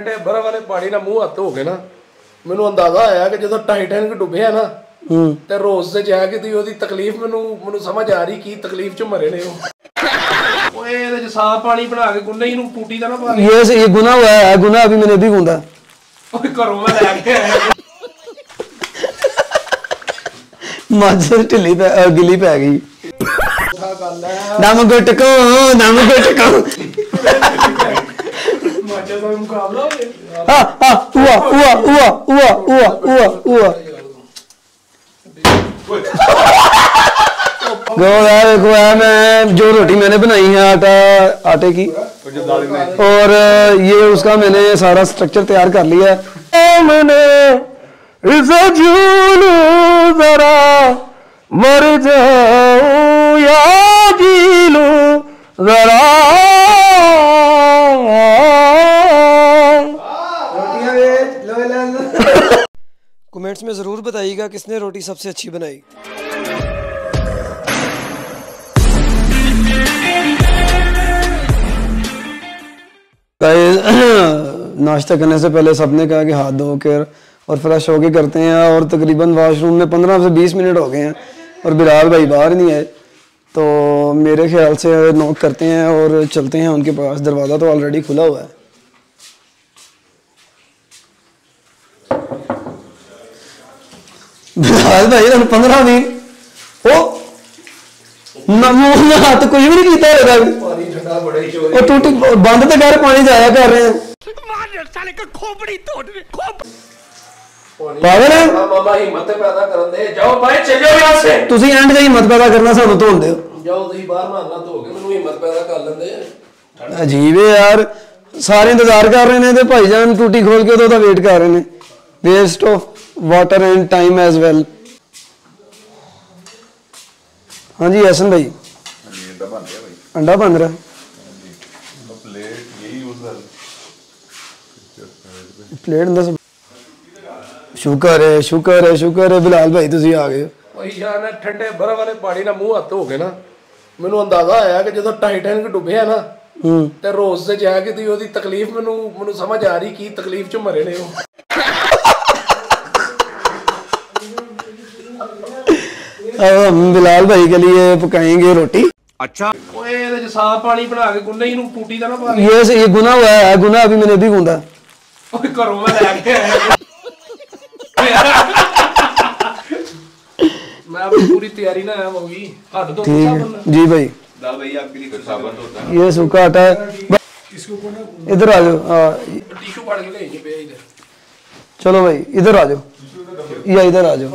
बर्फ वाले पानी ना मुंह हाथ हो गए ना, मेनू अंदाजा आया कि जो टाइटैनिक डुबया ना ते रोज से जाके दी ओदी तकलीफ मेनू समझ आ रही की तकलीफ च मरे ने ओ ओए ए जो साफ पानी बना के गुन्ने इनु टूटी दा ना पा ये गुनाह हुआ है, गुनाह अभी मैंने भी गुंदा ओए करो मैं लाके आया माजर ढिली पे गिली पे आ गई क्या गल है नाम गटको जो रोटी मैंने बनाई है आटा आटे की और ये उसका मैंने सारा स्ट्रक्चर तैयार कर लिया कमेंट्स में ज़रूर बताइएगा किसने रोटी सबसे अच्छी बनाई। नाश्ता करने से पहले सबने कहा कि हाथ धोकर और फ्रेश होके करते हैं और तकरीबन वॉशरूम में 15 से 20 मिनट हो गए हैं और बिलाल भाई बाहर नहीं आए, तो मेरे ख्याल से नॉक करते हैं और चलते हैं उनके पास। दरवाज़ा तो ऑलरेडी खुला हुआ है। बिलाल भाई 15 मिनट ओ ना हाथ कुछ भी नहीं किया होगा, टूटी बंद तो कर पानी जाया कर रहे हैं तुसी एंड च हिम्मत पैदा करना सानू धोन दे अजीब है यार, सारे इंतजार कर रहे हैं भाईजान टूटी खोल के तो वेट कर रहे हैं। Waste of water and time as well. हाँ जी हसन भाई अंडा बन रहा है प्लेट अंदर शुक्र है बिलाल भाई तुसी आ गए। ठंडे बर्फ वाले पानी ना मुंह हाथ हो गए ना, मेनू अंदाजा आया कि जो टाइटैनिक डुबया ना ते रोज से जाके दी ओदी तकलीफ मेनू समझ आ रही की तकलीफ च मरे ने हम बिलाल भाई के लिए पकाएंगे रोटी। अच्छा ओए ए जो साफ पानी बना के गुन्ने इनु टूटी दा ना पा ये गुनाह हुआ है, गुनाह अभी मैंने भी गुंदा ओए करो मैं लाके मैं पूरी तैयारी ना होगी हट दो जी भाई दाल भाई आपके लिए साबुत होता है ये सूखा आटा है इसको को ना इधर आ जाओ टिश्यू फाड़ के ले पे इधर चलो भाई इधर आ जाओ या इधर आ जाओ।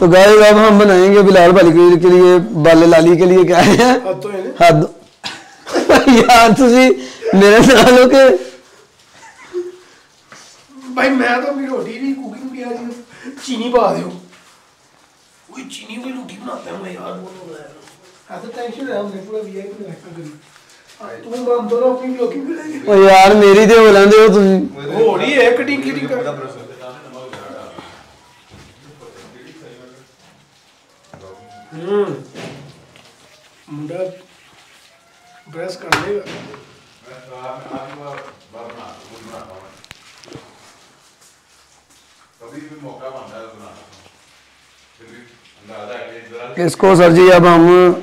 तो गाइस अब हम बनाएंगे बिलाल भाई के लिए बाले लाली के लिए क्या है हाथ यार तुसी मेरे नाल हो के भाई मैं तो अपनी रोटी नहीं कुकिंग किया जी चीनी पा दियो कोई चीनी वाली रोटी बनाता हूं मैं यार हां तो टेंशन है हमने पूरा वीआईपी रखा कर तुम हम दोनों अपनी ब्लॉगिंग करेंगे ओ यार मेरी दे बुलांदे हो तुसी होड़ी है कटिंग की कर मुंडा प्रेस कर देगा इसको सर जी। अब हम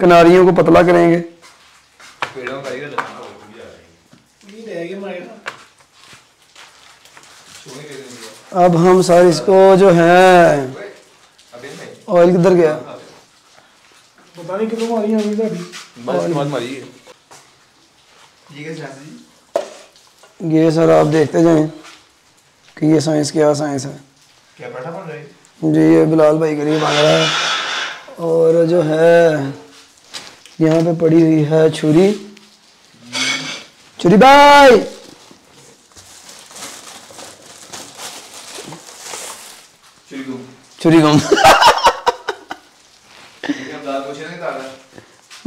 किनारियों को पतला करेंगे अब हम सर इसको जो है ऑयल किधर गया पता नहीं कितनी मारी है अभी तक बहुत मारी है ये सर आप देखते जाएं कि ये साइंस क्या साइंस है क्या बैठा बन रही जी। ये बिलाल भाई के लिए मांग रहा है और जो है यहाँ पे पड़ी हुई है छुरी छुरी भाई छुरी गुम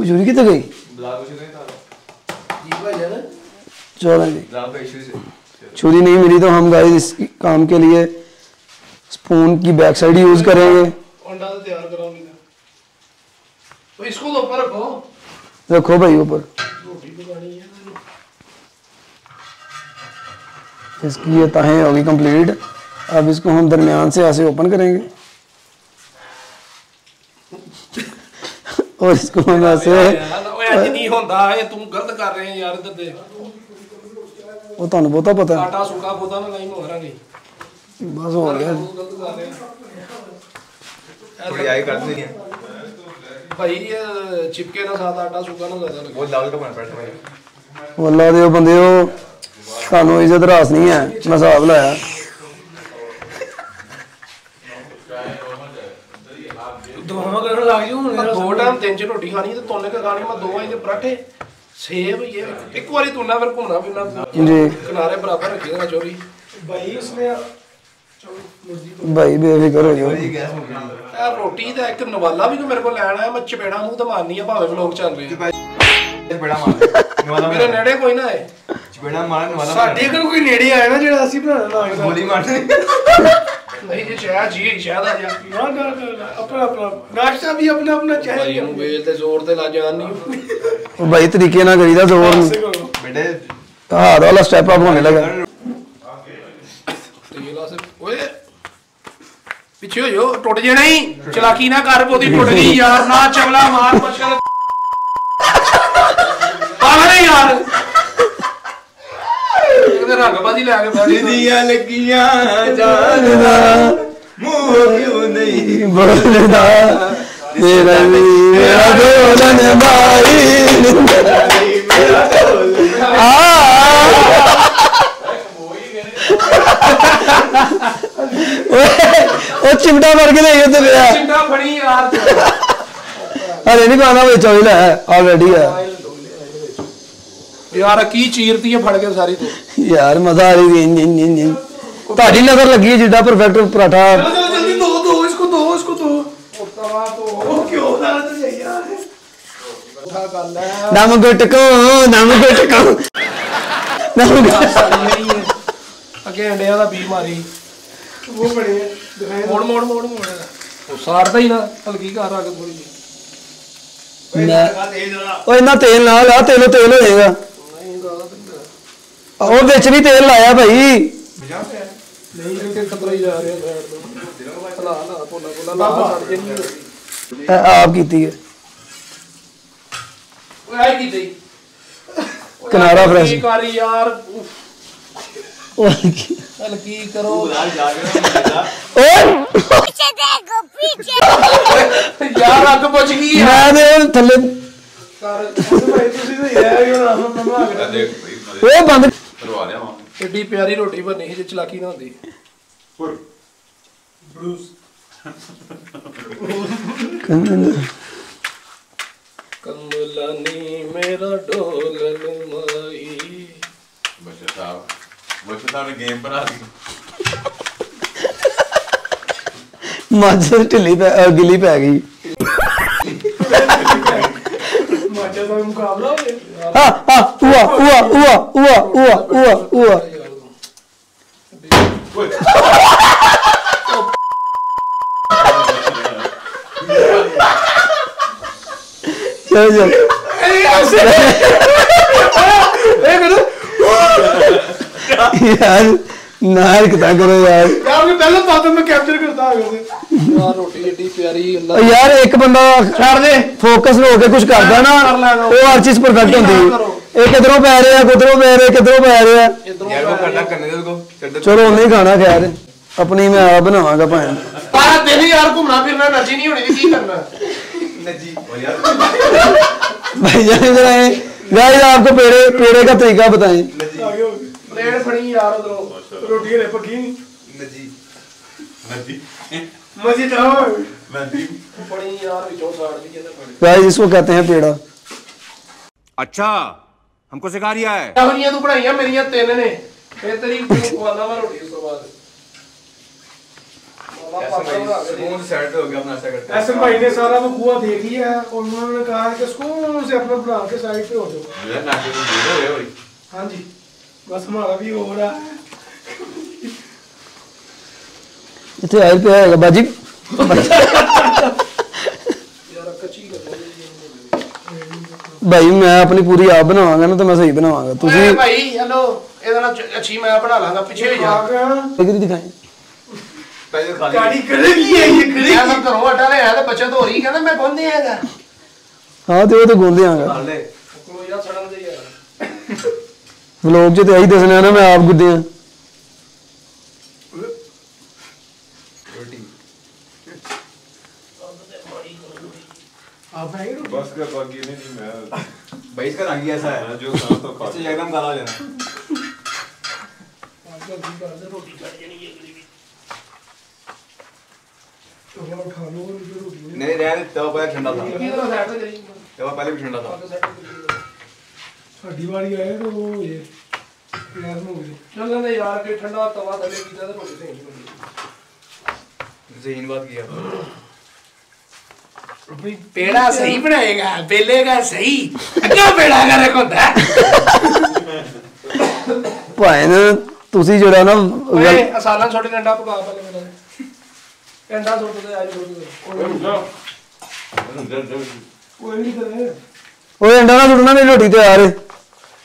छुरी कितने गई चलो छुरी नहीं मिली तो हम गाइस इस काम के लिए स्पून की बैक साइड यूज करेंगे। रखो भाई ऊपर। इसकी ये ताहें होगी कंप्लीट। अब इसको हम दरमियान से ऐसे ओपन करेंगे और इसको हम ऐसे वो तुम बहुता पता है बस हो गया भाई ये चिपके ना साथ आटा सूखा ना लगे वो लाल टमाटर बैठ भाई वल्ला देओ बंदेओ सानू इज्जत रास नहीं है मैं हिसाब लाया दोहा करने लग जाऊं मैं दो टाइम तीन चार रोटी खानी है तो तोने का खानी मैं दो आई के पराठे सेब ये एक बारी तोना फिर घूमना फिरना जी किनारे बराबर रखेगा चोरी भाई उसने भाई बेफिक्र हो जाओ यार रोटी दा एक नवाला भी तो मेरे को लेना है मैं चपेड़ा मुंह तो मारनी है भावे लोग चल रहे हैं चपेड़ा मार मेरे नेड़े कोई ना है चपेड़ा मारने वाला साडे घर कोई नेड़े आया ना जेड़ा असि बनाना ना गोली मारने नहीं ये शायद जी शायद आ जा ना अपना अपना नाश्ता भी अपना अपना चाहिए मोबाइल ते जोर ते ला जान नहीं ओ भाई तरीके ना करीदा जोर बेटे हां वाला स्टेप अप होने लगा ओए पीछे हो टूट जाना ही चलाकी ना कर पोती टूट गई यार ना चवला मार मशल पागल है यार इधर रंगबाजी लाके बैठी दिया लगिया जानदा मुंह क्यों नहीं बोलदा तेरा मेरा दोलन भाई मेरा दोलन आ वो चिमटा मार के ले गए थे मेरा चिमटा फड़ी यार अरे नहीं खाना भाई चोइल है ऑलरेडी है यार की चीरती है फड़ के सारी तो यार मजा आ रही है ताड़ी नजर लगी है जिड्डा परफेक्ट पराठा चलो जल्दी दो इसको दो उठवा तो क्यों ना तो यार उठा कर ले नाम गटको नहीं अगे अंडे वाला बी मारी वो बड़े मोड़ वो सारदा ही ना हल्की कर आके थोड़ी ओ इतना तेल ना ला तेल हो जाएगा और बीच भी तेल लाया भाई नहीं इनके खतरा ही जा रहा है ला आप कीती है ओए आई कीती किनारा फ्रेश कर यार हल्की करो पीछे देखो पीछे यार आग बच गई है मैं तो थल्ले कर भाई तुसी तो यार यो ना मम्मा आके देख भाई ओए बंद करवा लिया मां एडी प्यारी रोटी बनी है जे चलाकी ना होती और ब्रूस कमला नी मेरा डोलन माई बच्चा साहब गेम बना दी माजर ढिली गिली पै गई यार नार कितना करो यार आपने पहले बातों में कैप्चर करता है यार रोटी इतनी प्यारी अल्लाह यार एक बंदा कर दे फोकस हो के कुछ करदा ना वो हर चीज परफेक्ट होती है एक इधरों पै रहे है उधरों पै रहे है किधरों पै रहे है यार वो करना करने दे उसको चलो नहीं खाना खैर अपनी मैं आप बनावांगा भाई सारा दिन यार घूमना फिरना एनर्जी नहीं होनी की करना एनर्जी और यार भाई जाने जरा गाइस आपको पेड़े का तरीका बताएं प्लेट फड़ी यार उधर रोटी रे पकी नजी मजे तो नदी फड़ी यार विचो साड़ दी है गाइस इसको कहते हैं पेड़ा अच्छा हमको सिखा रिया है तवरियां तो पढ़ाईया मेरीया तीन ने ए तेरी खवाना मैं रोटी उसके बाद मूड सेट हो गया अपना ऐसा करते हैं ऐसे भाई ने सारा वो कुआ देख लिया और उन्होंने कहा है कि स्कूल से अपना बना के साइड पे हो जाओ ये ना के हो हां जी बस हमारा भी हो रहा इथे आए पे आएगा बाजी यार कच्ची कर भाई मैं अपनी पूरी आप बनावांगा ना तो मैं सही बनावांगा। ਤੁਸੀਂ ਭਾਈ ਹਲੋ ਇਹਦਾ ਨਾ ਅੱਛੀ ਮੈਂ ਬਣਾ ਲਾਂਗਾ ਪਿੱਛੇ ਜਾ ਕੇ ਕਿਹਦੀ ਦਿਖਾਏ ਪਹਿਲੇ ਖਾਲੀ ਗਾੜੀ ਕਰੇਗੀ ਇਹ ਕਰੇਗੀ ਮੈਂ ਤਾਂ ਘਰੋਂ ਹਟਾ ਲਿਆ ਤੇ ਬੱਚਾ ਧੋ ਰਹੀ ਕਹਿੰਦਾ ਮੈਂ ਗੋਂਦੇ ਆਂਗਾ। ਹਾਂ ਤੇ ਉਹ ਤਾਂ ਗੋਂਦੇ ਆਂਗਾ ਹਲੇ ਕੋਈ ਯਾਰ ਛੜਨ ਦੇ ਯਾਰ ਵਲੋਗ ਜੇ ਤੇ ਆਹੀ ਦੱਸਣਾ ਨਾ ਮੈਂ ਆਪ ਗੁੱਦੇ ਆਂ बस कर बाकी नहीं जी मैं भाई इसका रंग ऐसा है जो काम तो पास से एकदम काला लेना आज भी कर दे रोटी खा जानी है गरीबी तो वो खा लो रोटी नहीं यार तब पहले ठंडा था तब पहले भी ठंडा था साडी वाली आए तो ये नरम हो गई चल ना यार के ठंडा तवा थले की तो रोटी सही जहीन बात किया पेड़ा सही बनाएगा बेलेगा सही अगर पेड़ा अगर रखोंदा भाई ने ਤੁਸੀਂ ਜਿਹੜਾ ਨਾ ਅਸਾਲਾਂ ਛੋਟੇ ਡੰਡਾ ਪਕਾ ਪਹਿਲੇ ਮੇਰਾ ਡੰਡਾ ਛੋਟ ਦੇ ਆਈ ਕੋਈ ਨਹੀਂ ਕਰੇ ਉਹ ਡੰਡਾ ਨਾ ਛੁੱਟਣਾ ਮੇਰੀ ਰੋਟੀ ਤੇ ਯਾਰ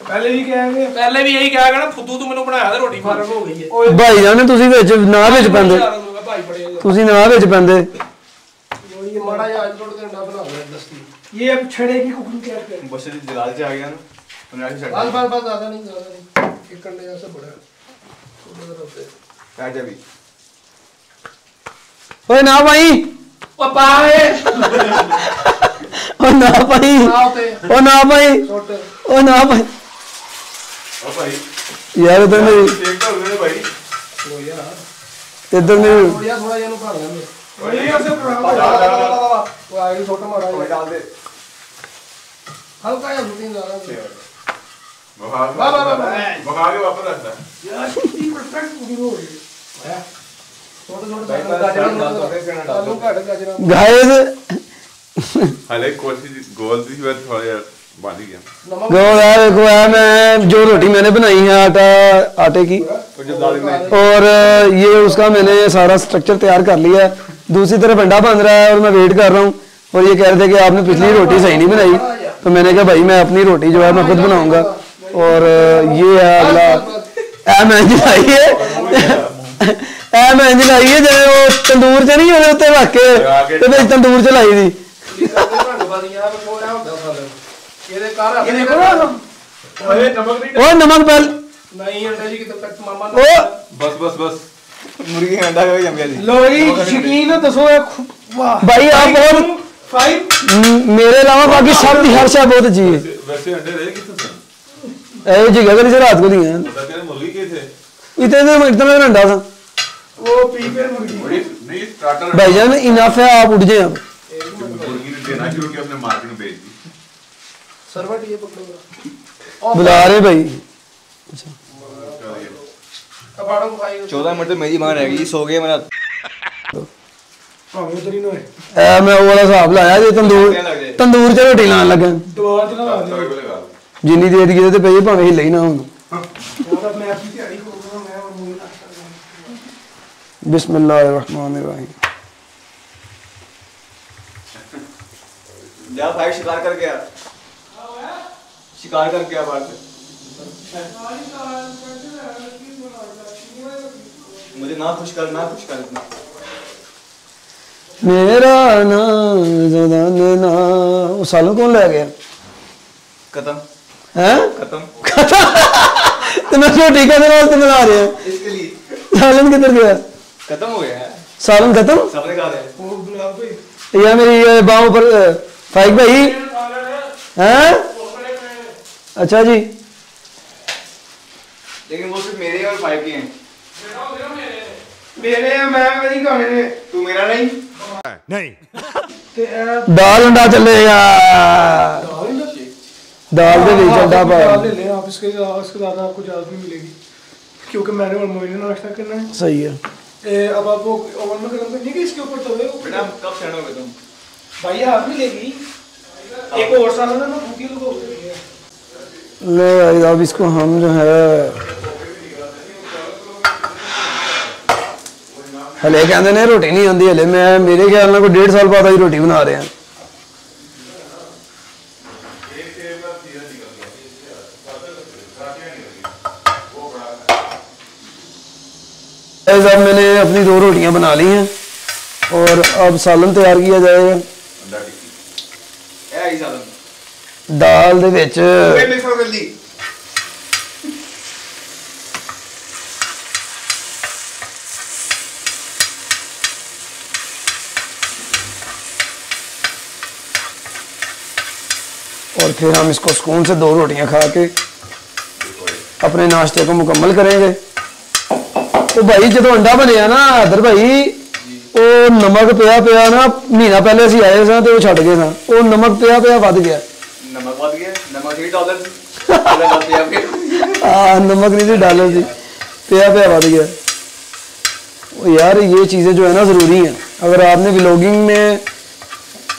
ਪਹਿਲੇ ਵੀ ਕਹਾਂਗੇ ਪਹਿਲੇ ਵੀ ਇਹੀ ਕਹਾਂਗਾ ਨਾ ਫੁੱਦੂ ਤੂੰ ਮੈਨੂੰ ਬਣਾਇਆ ਤੇ ਰੋਟੀ ਫਰਕ ਹੋ ਗਈ ਹੈ ਭਾਈ ਜਾਨ ਤੁਸੀਂ ਵਿੱਚ ਨਾ ਵਿੱਚ ਪੈਂਦੇ ਤੁਸੀਂ ਨਾ ਵਿੱਚ ਪੈਂਦੇ ये माड़ा याद रोड डंडा बना ले 10 की ये अब छड़े की कुकिंग क्या करें बस ये जलाल से आ गया ना बनाई से बस बस बस ज्यादा नहीं एक कंडे जैसा बड़ा थोड़ा जरा पे राजा भी ओए ना भाई ओ पावे ओ ना भाई ओ ना भाई ओ ना भाई ओ भाई यार तो नहीं देखता होने भाई लो यार इधर नहीं थोड़ा ये नु पा ले वही ऐसे वो आगे छोटा मारा है डाल दे हल्का या रूटीन ज्यादा बहार बहार के वापस आता है यार कितनी परफेक्ट पूरी हो गई है छोटा-छोटा आलू काट गाजरा गाइस हले कोशिश गोल थी पर थोड़ा यार बन गया गोल है देखो है मैं जो रोटी मैंने बनाई है आटा आटे की और ये उसका मैंने सारा स्ट्रक्चर तैयार कर लिया है। दूसरी तरफ अंडा बन रहा है और मैं वेट कर रहा हूँ और ये कह रहे थे कि आपने पिछली रोटी सही नहीं बनाई तो मैंने कहा भाई मैं अपनी रोटी जो है मैं खुद बनाऊंगा और ये है अगला एम एंज लाई है जो तंदूर च नहीं होते उत्ते वाके तो भाई तंदूर च लाई थी ओ नमक पहल नहीं अंडा जी की तब तक मामा ओ बस मुर्गी अंडा का जम गया जी लोई शकीन है दसो वाह भाई आप और फाइव मेरे अलावा बाकी सब हर शय बहुत अच्छी है। वैसे अंडे रहे कितने ए जी गगर जी रात को दिए हैं पता करे मुर्गी के थे इतने अंडा था वो पी पे मुर्गी नहीं स्टार्टर भाई जान इनफ है आप उठ जाए आप मुर्गी ने देना शुरू किया अपने मार्केट में बेच दी सरवट ये पकड़ो बुला रहे भाई 14 मिनट तो मेरी मां रह गई सो गए मेरा भावे उधर ही नो है ए मैं वो वाला हिसाब लाया जे तंदूर च रोटी लान लगा जिन्नी देर गए तो भाई भावे हिले ही ना हो तो मैं अपनी तैयारी करूंगा मैं और मूल नाश्ता बिस्मिल्लाहिर्रहमानिर्रहीम जा भाई शिकार करके आ बाहर से मुझे ना खुश करना मेरा ना वो सालों कौन ले गया खत्म तुम रोटी का दरवाजा तुम बना रहे हो इसके लिए सालन किधर गया खत्म हो गया सालन खत्म सबने खा लिया वो गुलाब भाई ये मेरी बाहों पर फाइक भाई हैं अच्छा जी लेकिन वो सिर्फ मेरे और फाइक के हैं मेरे मैं कभी खाने ने तू मेरा नहीं दाल अंडा चलेगा दाल दे बीच अंडा पा ले ले आप इसके इसके ज्यादा आपको ज्यादा भी मिलेगी क्योंकि मैंने और मोइन ने नाश्ता करना है सही है ए अब आप वो ओवन में गरम करनी है कि इसके ऊपर तवे को बेटा कब सेट होगा तुम भाई आप नहीं लेगी एक और सालन ना भूखी लोग ले भाई अब इसको हम जो है हले कहते ने रोटी नहीं आती हले मैं मेरे ख्याल में कोई 1.5 साल बाद रोटी बना रहे हैं गाइस अब मैंने अपनी 2 रोटियां बना ली हैं और अब सालन तैयार किया जाएगा। दाल दे विच और फिर हम इसको सुकून से 2 रोटियां खा के अपने नाश्ते को मुकम्मल करेंगे। तो भाई जो अंडा बनिया ना अदर भाई वो नमक पिया पिया ना महीना पहले असं आए सा तो छट गए सा नमक पिया पिया वध गया। हाँ नमक नहीं जी डालर जी पिया पिया वध गया। यार ये चीज़ें जो है ना ज़रूरी हैं। अगर आपने व्लॉगिंग में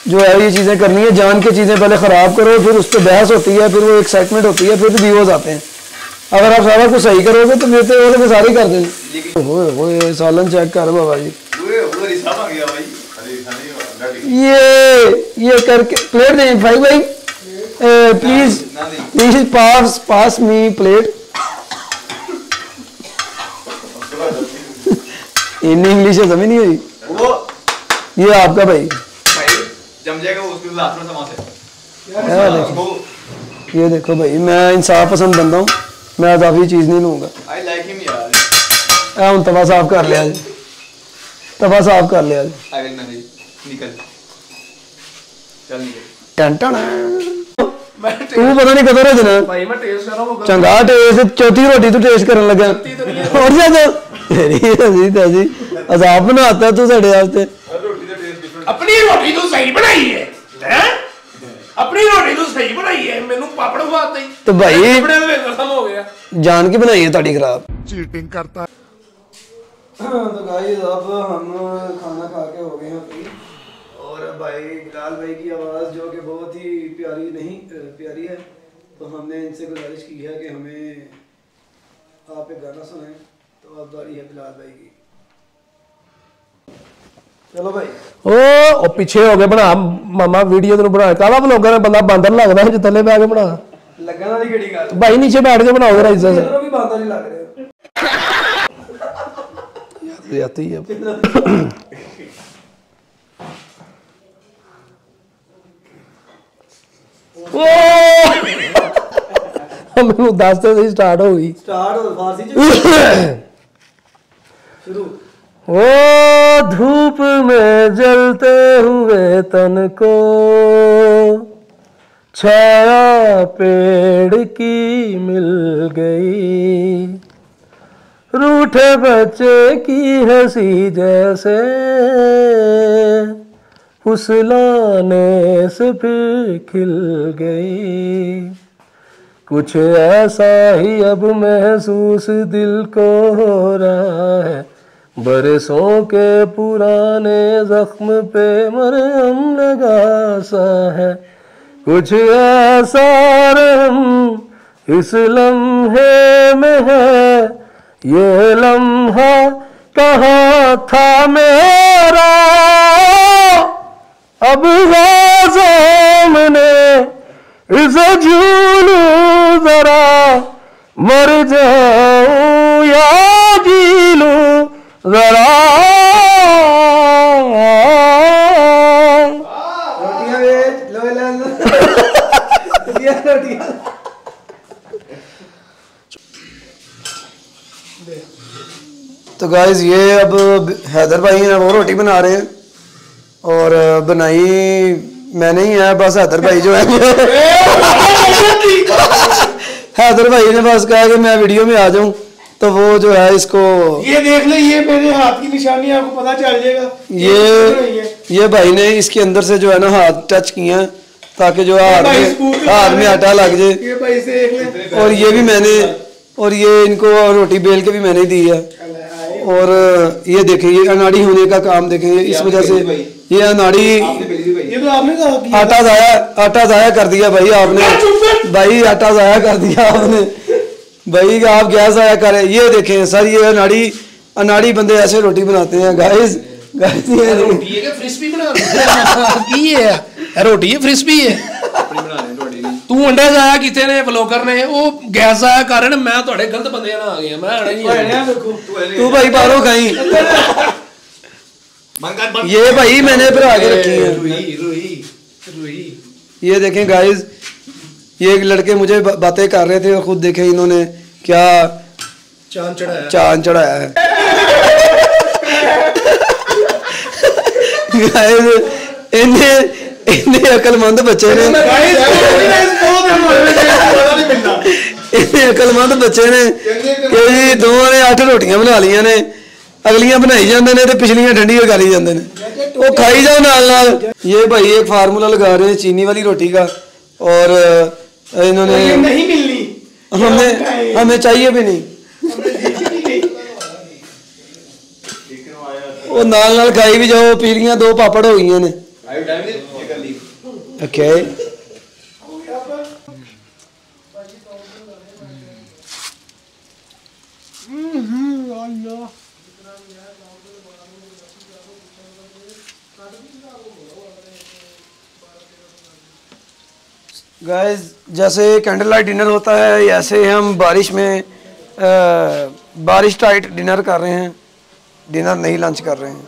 जो है ये चीज़ें करनी है जान के चीज़ें पहले ख़राब करो फिर उस पर बहस होती है फिर वो एक्साइटमेंट होती है फिर व्यूज़ आते हैं। अगर आप सारा कुछ सही करोगे तो मेरे तो सारी कर देंगे। ओए ओए सालन चेक कर बाबा जी ये करके प्लेट नहीं भाई भाई please please pass me plate. In English समझ नहीं आई ये आपका भाई जम जाएगा उसके लास्ट में समा से। ये देखो भाई मैं इंसाफ पसंद बंदा हूँ मैं अजाफी चीज़ नहीं लूँगा। हम तवा साफ कर लिया जी तवा साफ कर लिया जी निकल चल टंटन तू पता नहीं कदर है चंगा टेस्ट चौथी रोटी तू टेस्ट करने लगा और ज्यादा जी अजाब बनाता तू साढ़े अपनी रोटी तू सही बनाई है अपनी रोटी तू सही बनाई है मेनू पापड़ खवाते ही तो भाई खत्म हो गया जान की बनाई है ताड़ी खराब चीटिंग करता। तो गाइस अब हम खाना खा के हो गए हैं फ्री और भाई बिलाल भाई की आवाज़ जो कि बहुत ही प्यारी नहीं प्यारी है तो हमने इनसे गुजारिश की है कि हमें आप एक गाना सुनाएं तो अब बारी है बिलाल भाई की। चलो भाई ओ पीछे हो गए बना मामा वीडियो तेन बना काला ब्लॉगर है बंदा बंदर लगता है जो थले बैठ के बना लगन वाली केड़ी गल भाई नीचे बैठ के बनाओ जरा इज्जत से तेरे भी बंदर नहीं लग रहे यार आती है ओ हमने 10 से स्टार्ट हो गई स्टार्ट हो फारसी शुरू। ओ धूप में जलते हुए तन को छाया पेड़ की मिल गई रूठे बच्चे की हंसी जैसे फुसलाने से फिर खिल गई कुछ ऐसा ही अब महसूस दिल को हो रहा है बरसों के पुराने जख्म पे मरहम लगा सा है कुछ ऐसा रहम इस लम्हे में है ये लम्हा कहाँ था मेरा अब सामने इसे झूलूं जरा मर जाऊं या जी लूं जरा तो गाइस ये अब हैदर भाई हैं वो रोटी बना रहे हैं और बनाई मैंने ही है बस हैदर भाई जो है हैदर भाई ने बस कहा कि मैं वीडियो में आ जाऊं तो वो जो है इसको ये देख ले ये मेरे हाथ की निशानी आपको पता चल जाएगा ये भाई ने इसके अंदर से जो है ना हाथ टच किया ताकि जो हाथ में आटा लग जाए और ये भी मैंने और ये इनको रोटी बेल के भी मैंने दी है और ये देखें ये अनाड़ी होने का काम देखें इस वजह से ये अनाड़ी आटा जाया कर दिया भाई आपने भाई आटा जाया कर दिया आपने भाई आप गैस आया करें। ये देखें सर ये अनाड़ी बंदे ऐसे रोटी बनाते हैं गाइस गाइस ये रोटी है फ्रिस्बी बना रहे हैं रोटी है फ्रिस्बी है तू अंडे जाया किथे ने ब्लॉगर ने ओ गैस जाया कारण मैं ਤੁਹਾਡੇ ਗਲਤ ਬੰਦੇ ਨਾਲ ਆ ਗਿਆ ਮੈਂ ਨਹੀਂ ਤੂੰ ਭਾਈ ਬਾਹਰੋਂ ਖਾਈ मंगन ये भाई मैंने भरा के रखी है रुई रुई रुई ये देखें गाइस ये एक लड़के मुझे बातें कर रहे थे और खुद देखे इन्होंने क्या चांद चढ़ाया है गाइस इन्हें इन्हें अकलमंद बच्चे ने अकलमंद बच्चे ने कि दोनों ने 8 रोटियां बना लिया ने अगलियां बनाई जाते हैं तो पिछलियां ठंडी करी जाते हैं वो खाई जाओ नाल नाल। ये भाई एक फार्मूला लगा रहे हैं चीनी वाली रोटी का और इन्होंने नहीं मिलनी हमें चाहिए भी नहीं वो नाल नाल खाई भी जाओ पीलियां 2 पापड़ हो गई ने Okay. Guys, जैसे कैंडल लाइट डिनर होता है ऐसे हम बारिश में बारिश टाइट डिनर कर रहे हैं डिनर नहीं लंच कर रहे हैं।